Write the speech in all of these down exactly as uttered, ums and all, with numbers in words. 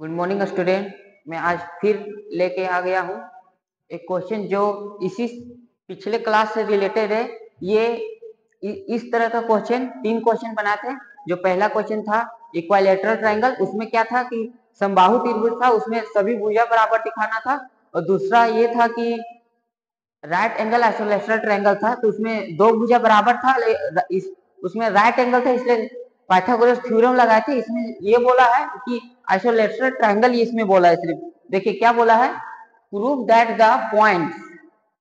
Good morning student, मैं आज फिर लेके आ गया हूँ एक क्वेश्चन जो इसी पिछले क्लास से रिलेटेड है। ये इस तरह का क्वेश्चन तीन क्वेश्चन बनाते हैं। जो पहला क्वेश्चन था इक्विलैटरल ट्रायंगल, उसमें क्या था कि समबाहु त्रिभुज था, उसमें सभी भुजा बराबर दिखाना था। और दूसरा ये था कि राइट एंगल आइसोलेट्रल ट्रायंगल था, तो उसमें दो भुजा बराबर था, इस, उसमें राइट एंगल था इसलिए पाइथागोरस थ्योरम लगाए थे। इसमें ये बोला है कि आइसोलेट्रल ट्रायंगल इसमें बोला है, सिर्फ देखिए क्या बोला है, प्रूव दैट द पॉइंट्स,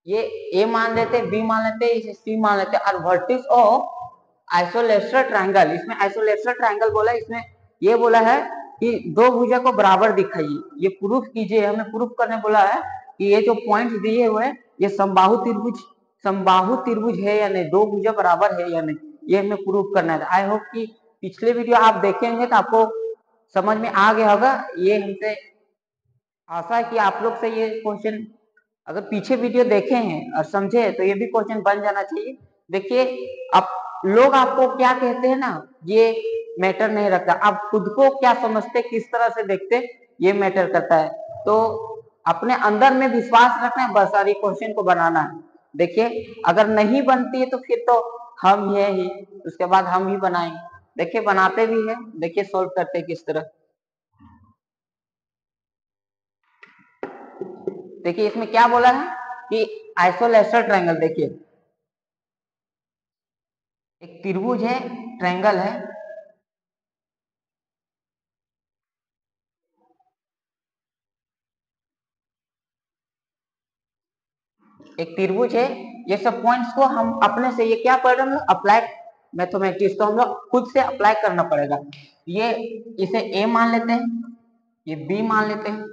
ये ए मान लेते, बी मान लेते, इसे सी मान लेते, और वर्टिस ऑफ आइसोलेट्रल ट्रायंगल, इसमें आइसोलेट्रल ट्रायंगल बोला है। इसमें ये बोला है कि दो भुजा को बराबर दिखाइए, ये प्रूफ कीजिए। हमें प्रूफ करने बोला है कि ये जो पॉइंट्स दिए हुए हैं ये समबाहु त्रिभुज समबाहु त्रिभुज है या नहीं, दो भुजा बराबर है या नहीं, ये हमें प्रूफ करना है। आई होप कि पिछले वीडियो आप देखेंगे तो आपको समझ में आ गया होगा। ये हमसे आशा है कि आप लोग से ये क्वेश्चन अगर पीछे वीडियो देखे हैं और समझे तो ये भी क्वेश्चन बन जाना चाहिए। देखिए आप लोग आपको क्या कहते हैं ना, ये मैटर नहीं रखता, आप खुद को क्या समझते, किस तरह से देखते, ये मैटर करता है। तो अपने अंदर में विश्वास रखना है, बस सारी क्वेश्चन को बनाना है। देखिए अगर नहीं बनती है तो फिर तो हम ये ही उसके बाद हम ही बनाएंगे। देखिए बनाते भी है, देखिए सॉल्व करते किस तरह। देखिए इसमें क्या बोला है कि आइसोलेट्रल ट्रायंगल, देखिए एक त्रिभुज है, ट्रायंगल है, एक त्रिभुज है। ये सब पॉइंट्स को हम अपने से ये क्या पढ़ रहे हैं, अप्लाइड मैथमेटिक्स, तो हम लोग खुद से अप्लाई करना पड़ेगा। ये इसे ए मान लेते हैं, ये बी मान लेते हैं,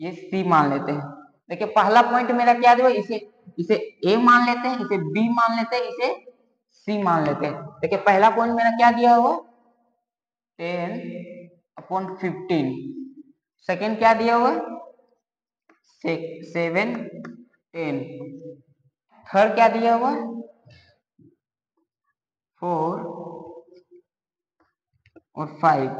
ये सी मान लेते हैं। देखिए पहला पॉइंट मेरा क्या दिया, इसे इसे ए मान लेते हैं, इसे बी मान लेते हैं, इसे सी मान लेते हैं। देखिए पहला पॉइंट मेरा क्या दिया हुआ, टेन अपॉन फिफ्टीन। सेकेंड क्या दिया हुआ, सेवन टेन। थर्ड क्या दिया हुआ, फोर और फाइव।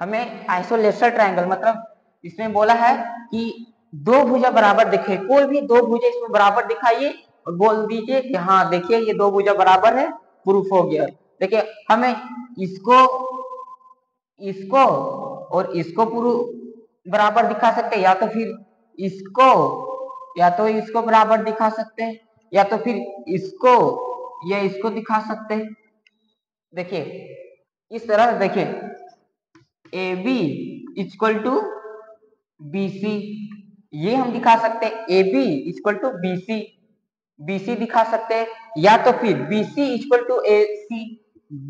हमें आइसोलेट्रल ट्रायंगल मतलब इसमें बोला है कि दो भुजा बराबर दिखे, कोई भी दो भुजा इसमें बराबर दिखाइए और बोल दीजिए कि हाँ देखिए ये दो भुजा बराबर है, प्रूफ हो गया। देखिए हमें इसको इसको और इसको प्रूफ बराबर दिखा सकते, या तो फिर इसको या तो इसको बराबर दिखा सकते हैं, या तो फिर इसको या इसको दिखा सकते हैं। देखिए इस तरह, देखिए A B equal to B C, ये हम दिखा सकते हैं, A B equal to B C, B C दिखा सकते हैं, या तो फिर B C equal to A C,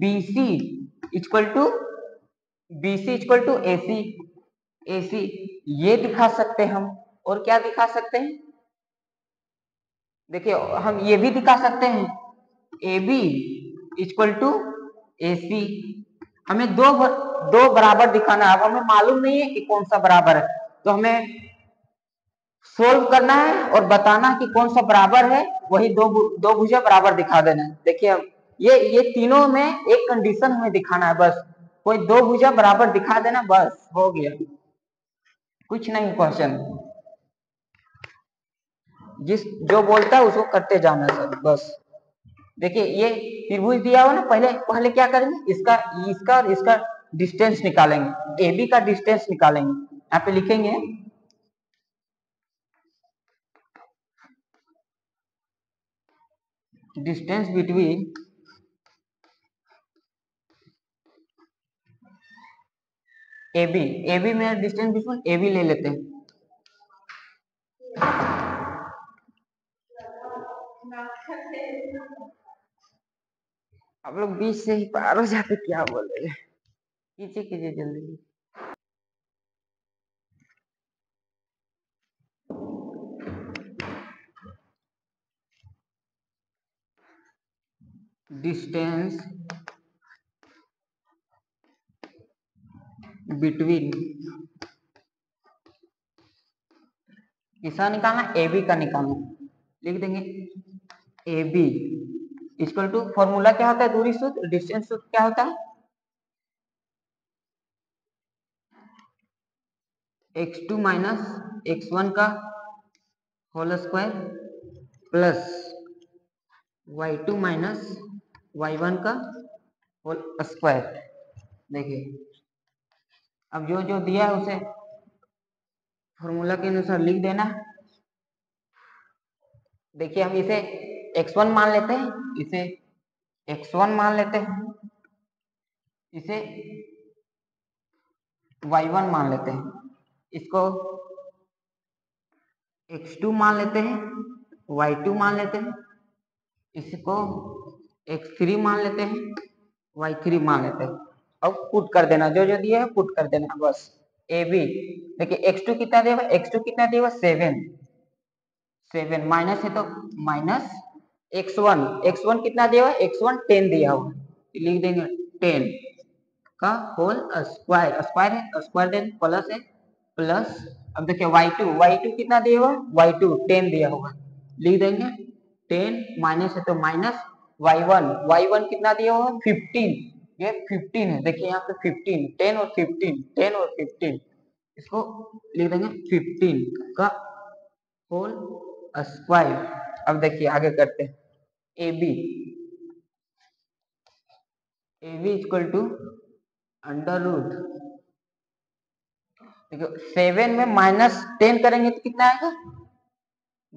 B C equal to B C equal to A C, A C ये दिखा सकते हैं हम। और क्या दिखा सकते हैं, देखिए हम ये भी दिखा सकते हैं, A B equal to A C. हमें दो दो बराबर दिखाना है, अब हमें मालूम नहीं है कि कौन सा बराबर है, तो हमें सोल्व करना है और बताना कि कौन सा बराबर है, वही दो दो भुजा बराबर दिखा देना है। देखिए हम ये ये तीनों में एक कंडीशन हमें दिखाना है, बस कोई दो भुजा बराबर दिखा देना, बस हो गया, कुछ नहीं क्वेश्चन। जिस जो बोलता है उसको करते जाना सर, बस। देखिए ये त्रिभुज दिया हुआ ना, पहले पहले क्या करेंगे, इसका इसका और इसका डिस्टेंस निकालेंगे, एबी का डिस्टेंस निकालेंगे। यहाँ पे लिखेंगे डिस्टेंस बिटवीन एबी, एबी में डिस्टेंस बिटवीन एबी ले लेते हैं, आप लोग बीच से ही पार हो जाते, क्या बोल रहे हैं, कीजिए कीजिए जल्दी। डिस्टेंस बिटवीन किसका निकालना, एबी का निकालना, लिख देंगे एबी इक्वल टू, फॉर्मूला क्या होता है दूरी सूत्र, डिस्टेंस सूत्र क्या होता है, X two minus X one का whole square plus Y two minus Y one का होल स्क्वायर। देखिए अब जो जो दिया है उसे फॉर्मूला के अनुसार लिख देना। देखिए हम इसे एक्स वन मान लेते हैं, इसे एक्स वन मान लेते हैं, इसे वाई वन मान लेते हैं, इसको एक्स टू मान लेते हैं, वाई टू मान लेते हैं, इसको एक्स थ्री मान लेते हैं, वाई थ्री मान लेते हैं। अब पुट कर देना, जो जो दिया है पुट कर देना बस। ए बी देखिए एक्स टू कितना दिया हुआ, एक्स टू कितना दिया हुआ सेवन, सेवन माइनस है तो minus X one, X one कितना दिया हुआ है, एक्स वन टेन दिया हुआ लिख देंगे, टेन का होल स्क्वायर, स्क्वायर है स्क्वायर देन प्लस है प्लस। अब देखिए वाई टू, वाई टू कितना दिया हुआ, वाई टू टेन दिया हुआ लिख देंगे, टेन माइनस है तो minus Y one, Y one कितना दिया हुआ फिफ्टीन, ये फिफ्टीन है देखिए यहाँ पे फिफ्टीन, टेन और फिफ्टीन, टेन और फिफ्टीन, इसको लिख देंगे फिफ्टीन का होल स्क्वायर। अब देखिए आगे करते हैं A B, A B equal to under root, देखो सेवन में माइनस टेन करेंगे तो कितना आएगा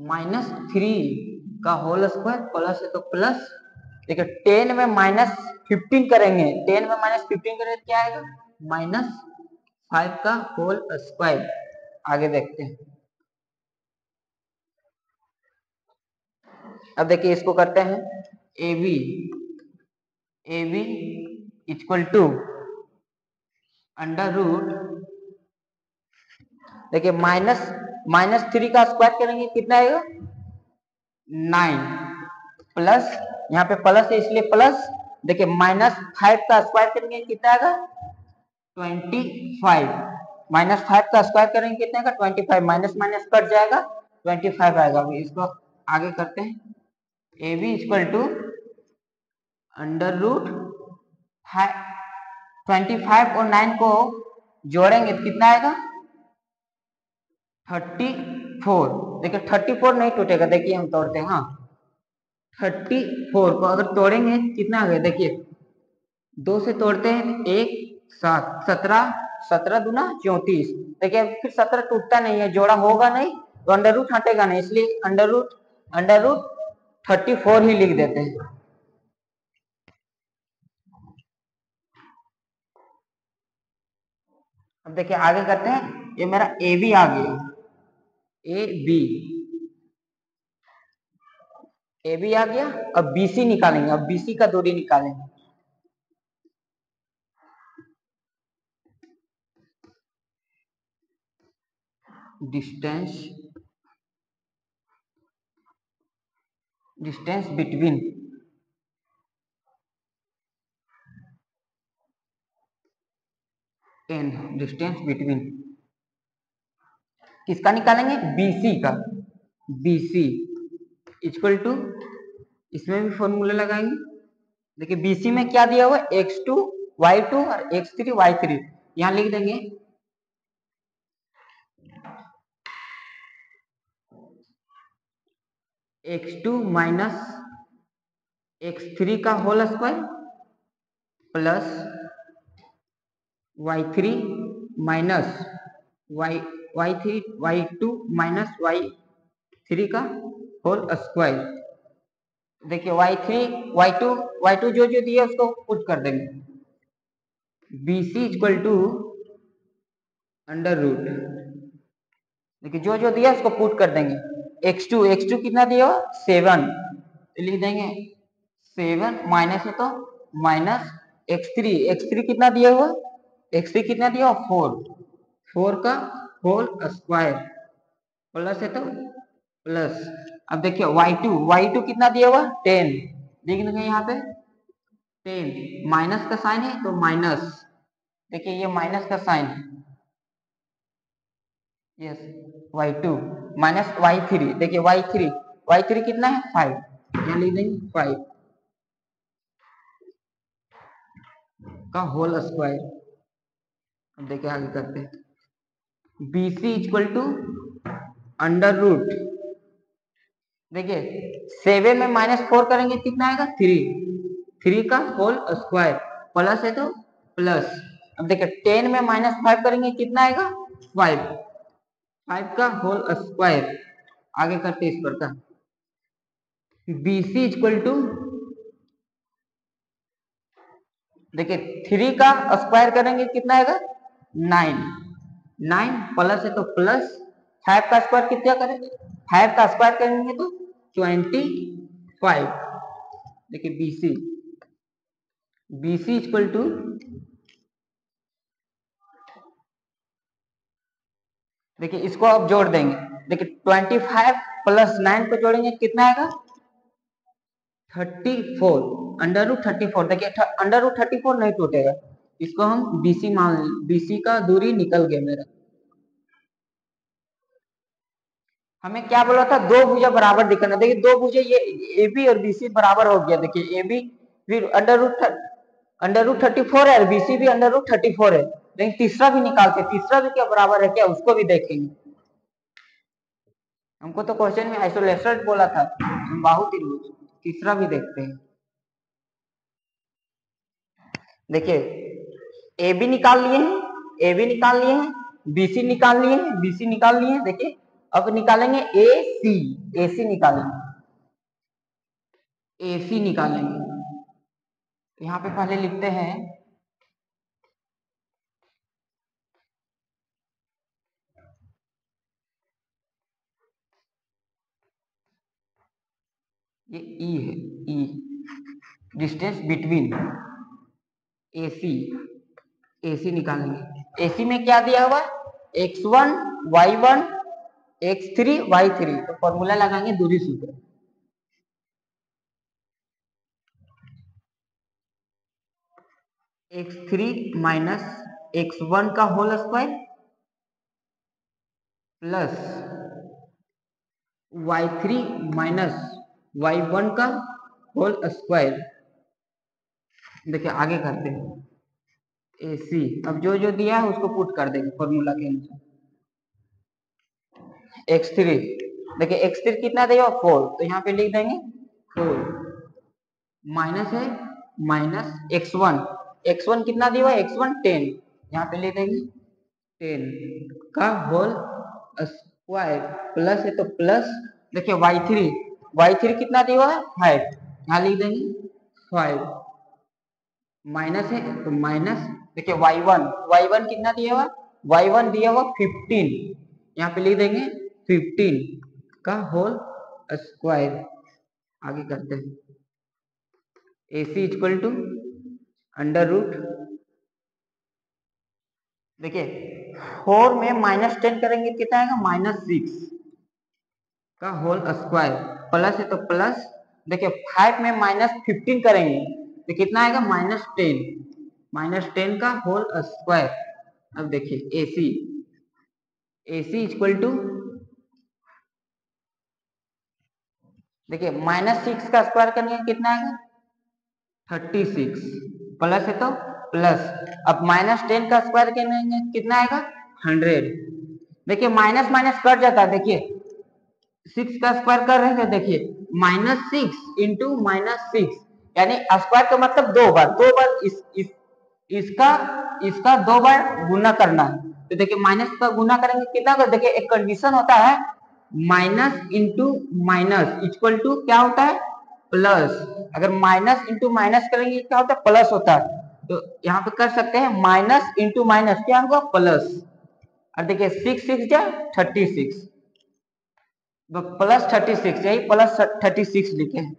माइनस थ्री का होल स्क्वायर प्लस है तो प्लस। देखो टेन में माइनस फिफ्टीन करेंगे, टेन में माइनस फिफ्टीन करेंगे तो क्या आएगा माइनस फाइव का होल स्क्वायर। आगे देखते हैं, अब देखिए इसको करते हैं A B, A B equal to under root, देखिए माइनस माइनस थ्री का स्क्वायर करेंगे कितना आएगा नाइन, प्लस यहाँ पे प्लस है इसलिए प्लस, देखिए माइनस फाइव का स्क्वायर करेंगे कितना आएगा ट्वेंटी फाइव, माइनस फाइव का स्क्वायर करेंगे कितना आएगा twenty five, minus minus cut जाएगा ट्वेंटी फाइव आएगा। अभी इसको आगे करते हैं A B equal to under root twenty five और नाइन को जोड़ेंगे तो कितना आएगा थर्टी फोर, देखिए थर्टी फोर नहीं टूटेगा, देखिए हम तोड़ते हैं हाँ थर्टी फोर को अगर तोड़ेंगे कितना आ गया, देखिए दो से तोड़ते हैं एक सात, सत्रह, सत्रह दूना चौंतीस, देखिए फिर सत्रह टूटता नहीं है, जोड़ा होगा नहीं तो अंडर रूट हटेगा नहीं, इसलिए under root under root thirty four ही लिख देते हैं। अब देखिए आगे करते हैं, ये मेरा ए बी आ गया, ए बी ए बी आ गया। अब बी सी निकालेंगे, अब बी सी का दूरी निकालेंगे, distance distance between N, distance between किसका निकालेंगे बीसी का, बीसी इक्वल टू, इसमें भी फॉर्मूला लगाएंगे। देखिए बीसी में क्या दिया हुआ एक्स टू वाई टू और एक्स थ्री वाई थ्री, यहां लिख देंगे X two minus X three का whole square plus Y three minus Y Y three Y two minus Y three का होल स्क्वायर। देखिए Y three Y two Y two जो जो दिया उसको पुट कर देंगे, BC equal to under root, देखिए जो जो दिया उसको पुट कर देंगे, एक्स टू एक्स टू कितना दिया हुआ सेवन लिख देंगे, सेवन माइनस है तो minus X three X three कितना दिया हुआ एक्स थ्री कितना दिया हुआ फोर, फोर का होल स्क्वायर प्लस है तो प्लस। अब देखिए वाई टू वाई टू कितना दिया हुआ टेन लिख देंगे, यहाँ पे टेन माइनस का साइन है तो माइनस, देखिए ये माइनस का साइन है yes, Y two minus Y three, देखिए वाई थ्री वाई थ्री कितना है फाइव, यहाँ लिख देंगे फाइव का होल स्क्वायर। देखिए आगे करते हैं B C equal to under root, देखिए सेवन में माइनस फोर करेंगे कितना आएगा थ्री, थ्री का होल स्क्वायर प्लस है तो प्लस। अब देखिए टेन में माइनस फाइव करेंगे कितना आएगा फाइव, फाइव का होल स्क्वायर। आगे करते इस पर का बी सी इक्वल टू, देखिए थ्री का स्क्वायर करेंगे कितना आएगा नाइन, नाइन प्लस है तो प्लस, फाइव का स्क्वायर कितना करेंगे, फाइव का स्क्वायर करेंगे तो ट्वेंटी फाइव। देखिए B C, B C equal to देखिए इसको आप जोड़ देंगे, देखिए ट्वेंटी फाइव प्लस नाइन को जोड़ेंगे कितना आएगा thirty four, under root thirty four. देखिए अंडर रूट थर्टी फोर नहीं टूटेगा, इसको हम बीसी मान, बीसी का दूरी निकल गया मेरा। हमें क्या बोला था, दो भुजा बराबर दिखाना। देखिए दो भुजा ये ए बी और बीसी बराबर हो गया, देखिए ए बी भी under root under root thirty four है और बीसी भी अंडर रूट थर्टी फोर है। लेकिन तीसरा भी निकालते, तीसरा भी क्या बराबर है क्या उसको भी देखेंगे। हमको तो क्वेश्चन में आइसोलेटेड बोला था, हम बाहु त्रिभुज तीसरा भी देखते हैं। देखिए ए बी निकाल लिए हैं, ए बी निकाल लिए हैं, बीसी निकाल लिए हैं, बीसी निकाल लिए हैं। देखिए अब निकालेंगे ए सी, ए सी निकालेंगे, ए सी निकालेंगे। यहाँ पे पहले लिखते हैं ये ई है, E distance between, AC, AC निकालेंगे। एसी में क्या दिया हुआ X one Y one X three Y three, तो फॉर्मूला लगाएंगे दूरी सूत्र। X three minus X one का whole square plus Y three minus Y one का होल स्क्वायर। देखिए आगे करते हैं ए सी, अब जो जो दिया है उसको पुट कर देंगे फॉर्मूला के अनुसार। एक्स थ्री, देखिए एक्स थ्री कितना देगा फोर, तो यहाँ पे लिख देंगे फोर माइनस है minus X one, X one कितना दिया है एक्स वन टेन, यहाँ पे लिख देंगे टेन का होल स्क्वायर प्लस है तो प्लस। देखिए वाई थ्री, वाई थ्री कितना दिया है फाइव, यहाँ लिख देंगे फाइव माइनस है तो माइनस। देखिए वाई वन, वाई वन कितना दिया हुआ, वाई वन दिया हुआ फिफ्टीन, यहाँ पे लिख देंगे फिफ्टीन का होल स्क्वायर। आगे करते हैं AC equal to under root, देखिए फोर में माइनस टेन करेंगे कितना आएगा माइनस सिक्स का होल स्क्वायर प्लस है तो प्लस। देखिए फाइव में माइनस फिफ्टीन करेंगे तो कितना आएगा माइनस टेन, माइनस टेन का होल स्क्वायर। अब देखिए एसी, एसी इक्वल टू देखिए माइनस सिक्स का स्क्वायर करेंगे कितना आएगा थर्टी सिक्स प्लस है तो प्लस। अब माइनस टेन का स्क्वायर करेंगे कितना आएगा हंड्रेड, देखिए माइनस माइनस कट जाता है। देखिए सिक्स का स्क्वायर कर रहे हैं, देखिए minus six into minus six यानी स्क्वायर का मतलब दो बार, दो बार इस, इस इसका इसका दो बार गुना करना है। तो देखिए माइनस का गुना करेंगे कितना कर, देखिए एक कंडीशन होता है minus into minus equal to क्या होता है प्लस। अगर माइनस इंटू माइनस करेंगे क्या होता है प्लस होता है, तो यहाँ पे कर सकते हैं माइनस इंटू माइनस क्या होगा प्लस। और देखिये सिक्स सिक्स या thirty six plus thirty six, यही प्लस थर्टी सिक्स लिखे हैं,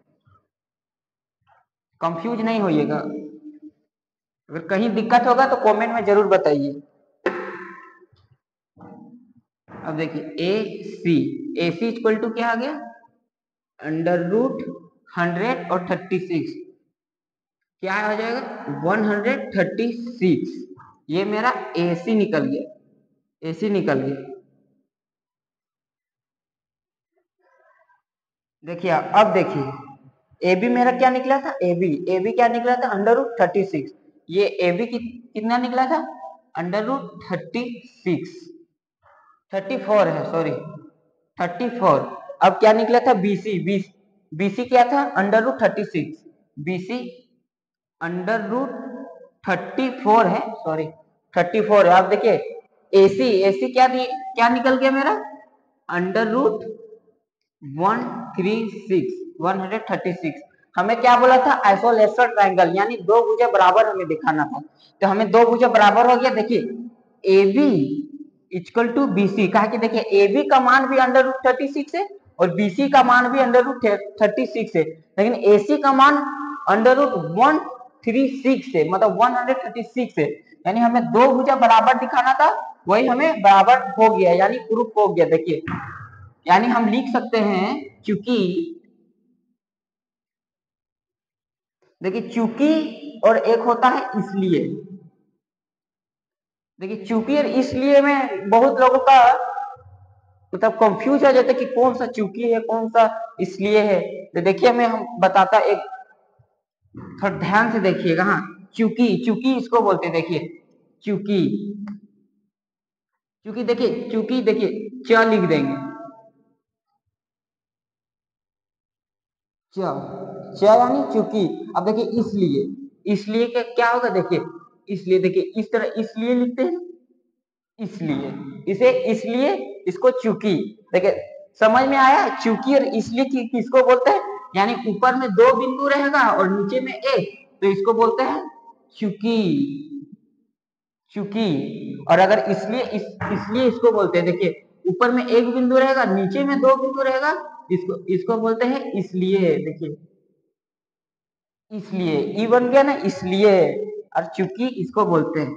कंफ्यूज नहीं होइएगा। अगर कहीं दिक्कत होगा तो कमेंट में जरूर बताइए। अब देखिए ए C, A C equal to क्या आ गया अंडर रूट हंड्रेड और थर्टी सिक्स, क्या हो जाएगा वन हंड्रेड थर्टी सिक्स। ये मेरा ए सी निकल गया, ए सी निकल गया। देखिए अब देखिए ए बी मेरा क्या निकला था, ए बी, ए बी क्या निकला था अंडर रूट थर्टी सिक्स, ये ए बी कितना निकला था अंडर रूट थर्टी सिक्स। चौंतीस है, सॉरी चौंतीस। अब क्या निकला था बीसी, बीसी बीसी क्या था अंडर रूट छत्तीस, बीसी अंडर रूट चौंतीस है, सॉरी चौंतीस है। आप देखिए एसी, एसी क्या क्या निकल गया मेरा अंडर रूट एक सौ छत्तीस। हमें क्या बोला था आइसोलेसर ट्रायंगल यानी दो भुजा बराबर हमें दिखाना था, तो हमें दो भुजा बराबर हो गया। देखिए A B equal to B C, कहा कि देखिए ए बी का मान भी अंडर रूट थर्टी सिक्स है और बी सी का मान भी अंडर रूट थर्टी सिक्स है, लेकिन ए सी का मान under root one three six है, मतलब वन हंड्रेड थर्टी सिक्स है, यानी हमें दो भुजा बराबर दिखाना था वही हमें बराबर हो गया, यानी प्रूफ हो गया। देखिए यानी हम लिख सकते हैं क्योंकि देखिए चूंकि और एक होता है इसलिए। देखिए चूंकि और इसलिए में बहुत लोगों का मतलब कंफ्यूज हो जाता है कि कौन सा चूंकि है कौन सा इसलिए है, तो देखिए मैं हम बताता, एक थोड़ा ध्यान से देखिएगा। हाँ चूंकि, चूंकि इसको बोलते हैं, देखिए चूंकि, चूंकि देखिए चूंकि देखिए क्या लिख देंगे क्या यानी चूंकि। अब देखिए इसलिए, इसलिए क्या क्या होगा देखिए इसलिए, देखिए इस तरह इसलिए लिखते हैं, इसलिए इसे इसलिए, इसको चूंकि। देखिए समझ में आया चूंकि और इसलिए कि, किसको बोलते हैं, यानी ऊपर में दो बिंदु रहेगा और नीचे में एक, तो इसको बोलते हैं चूंकि, चूंकि। और अगर इसलिए इस, इसलिए इसको बोलते हैं, देखिए ऊपर में एक बिंदु रहेगा नीचे में दो बिंदु रहेगा, इसको इसको बोलते हैं इसलिए। देखिए इसलिए ई बन गया ना इसलिए, और चूंकि इसको बोलते हैं,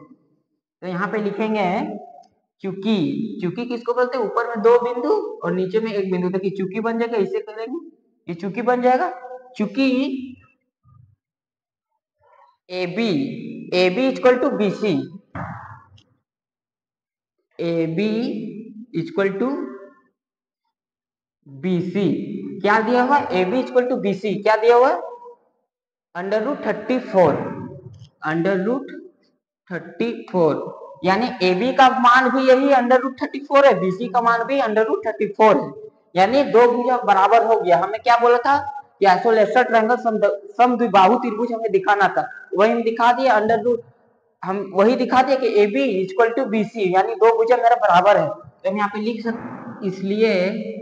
तो यहाँ पे लिखेंगे चूंकि, चूंकि किसको बोलते हैं ऊपर में दो बिंदु और नीचे में एक बिंदु, देखिए चूंकि बन जाएगा। इसे करेंगे ये चूंकि बन जाएगा, चूंकि A B, A B equal to B C, A B equal to B C. क्या दिया हुआ A B equal to B C, क्या दिया हुआ under root thirty four, under root thirty four, यानी ए बी का मान भी यही अंडर रूट थर्टी फोर है, बी सी का मान भी अंडर रूट थर्टी फोर है, यानी दो भुजा बराबर हो गया। हमें क्या बोला था कि आइसोलेसर ट्रायंगल समद्विबाहु त्रिभुज हमें दिखाना था, वही हम दिखा दिए अंडर रूट, हम वही दिखा दिए कि A B equal to B C, यानी दो भुजा मेरा बराबर है। तो हम यहाँ पे लिख सकते इसलिए,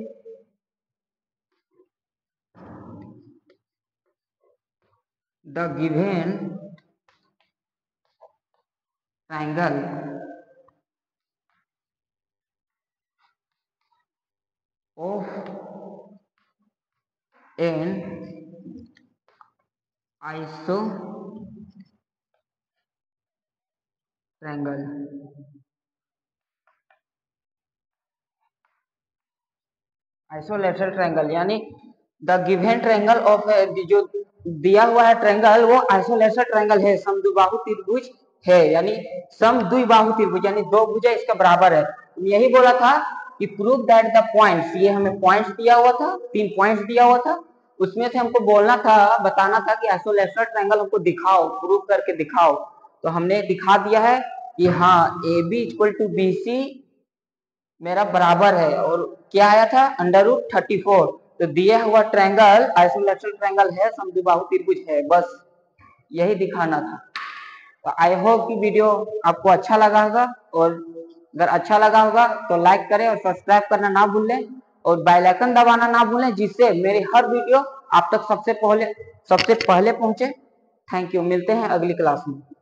The given triangle of an iso triangle, isolateral triangle, यानी the given triangle of जो दिया हुआ है ट्रायंगल वो आइसोलेसर ट्रायंगल है, समद्विबाहु त्रिभुज है, यानी समद्विबाहु त्रिभुज यानी दो भुजा इसका बराबर है। यही बोला था कि प्रूव दैट द पॉइंट्स, ये हमें पॉइंट्स दिया हुआ था, तीन पॉइंट्स दिया हुआ था, उसमें से हमको बोलना था बताना था कि आइसोलेसर ट्रायंगल हमको दिखाओ, प्रूव करके दिखाओ। तो हमने दिखा दिया है कि हाँ A B equal to B C मेरा बराबर है, और क्या आया था अंडर रूट थर्टी फोर, तो दिया हुआ ट्रायंगल आइसोलेटर ट्रायंगल है, समद्विबाहु त्रिभुज है, बस यही दिखाना था। तो आई होप कि वीडियो आपको अच्छा लगा होगा, और अगर अच्छा लगा होगा तो लाइक करें और सब्सक्राइब करना ना भूलें, और बेल आइकन दबाना ना भूलें, जिससे मेरी हर वीडियो आप तक सबसे पहले सबसे पहले पहुंचे। थैंक यू, मिलते हैं अगली क्लास में।